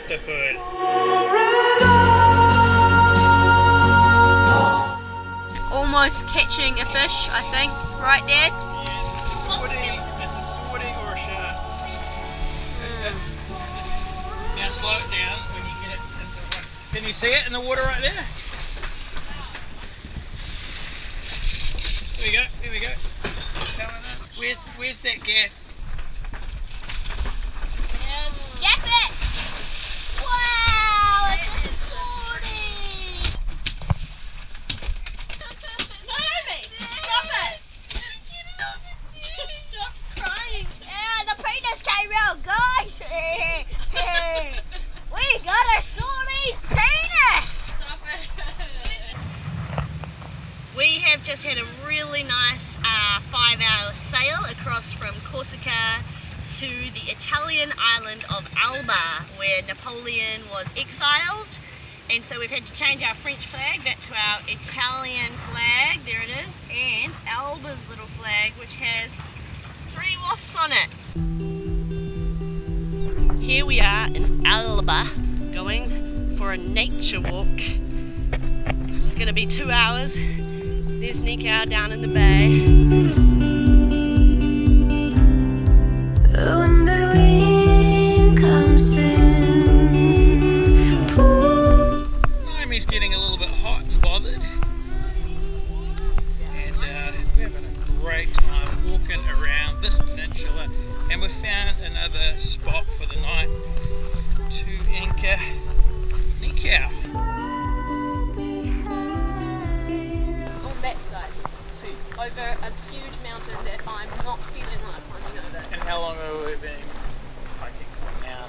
beautiful. Almost catching a fish, I think. Right, Dad? Yes, it's swording. It's a swording or a shark. That's it. Now slow it down when you get it into the water. Can you see it in the water right there? There we go, there we go. Where's that gaff? It's gaff it! Wow, it's a sortie! Naomi, stop it! Get it off the deck! Stop crying! Yeah, the penis came out, guys! We got our sortie's penis! Stop it! We have just had a really nice 5-hour sail across from Corsica to the Italian island of Elba, where Napoleon was exiled, and so we've had to change our French flag back to our Italian flag. There it is, and Elba's little flag, which has 3 wasps on it. Here we are in Elba, going for a nature walk. It's going to be 2 hours. There's Nikau down in the bay. Oh, and the wind comes in. Naomi's getting a little bit hot and bothered. And we're having a great time walking around this peninsula. And we found another spot for the night to anchor Nikau. Over a huge mountain that I'm not feeling like climbing over. And how long have we been hiking for now?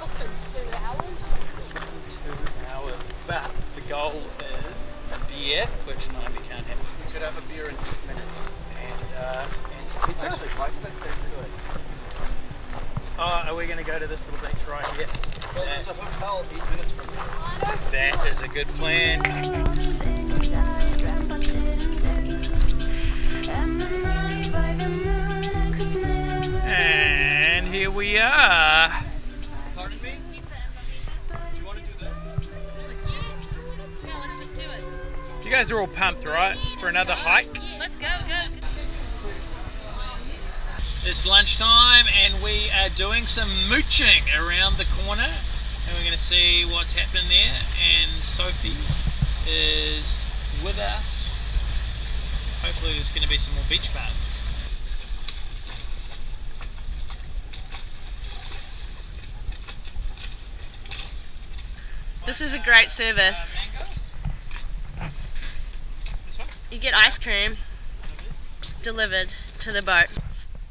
Often 2 hours. 2 hours. But the goal is a beer, which Naomi can't have. We could have a beer in 10 minutes. And pizza. Actually, quite close to it. Oh, are we going to go to this little beach right here? So there's a hotel 8 minutes from there. That is a good plan. And here we are. Pardon me? Do you want to do this? No, let's just do it. You guys are all pumped, right? For another hike? Let's go, go. It's lunchtime and we are doing some mooching around the corner. And we're going to see what's happened there. And Sophie is with us. Hopefully there's going to be some more beach bars. This is a great service. You get ice cream delivered to the boat.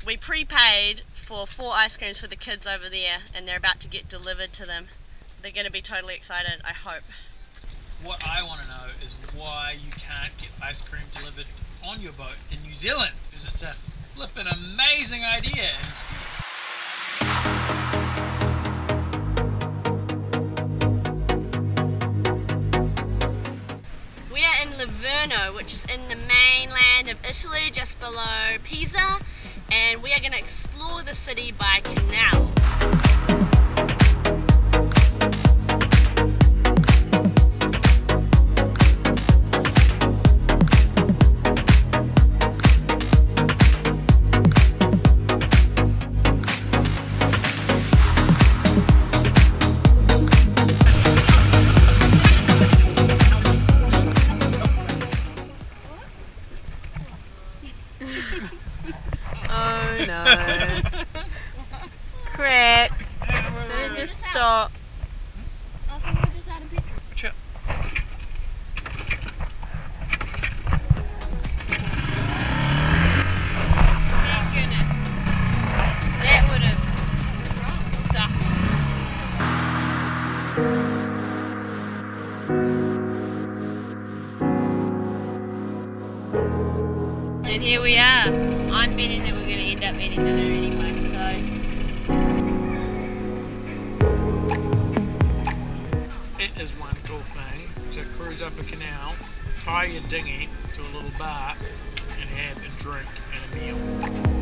We prepaid for 4 ice creams for the kids over there and they're about to get delivered to them. They're going to be totally excited, I hope. What I want to know is why you can't get ice cream delivered on your boat in New Zealand, because it's a flippin' amazing idea. We are in Livorno, which is in the mainland of Italy, just below Pisa, and we are going to explore the city by canal. And here we are. I'm betting that we're going to end up eating dinner anyway, so... It is one cool thing to cruise up a canal, tie your dinghy to a little bar, and have a drink and a meal.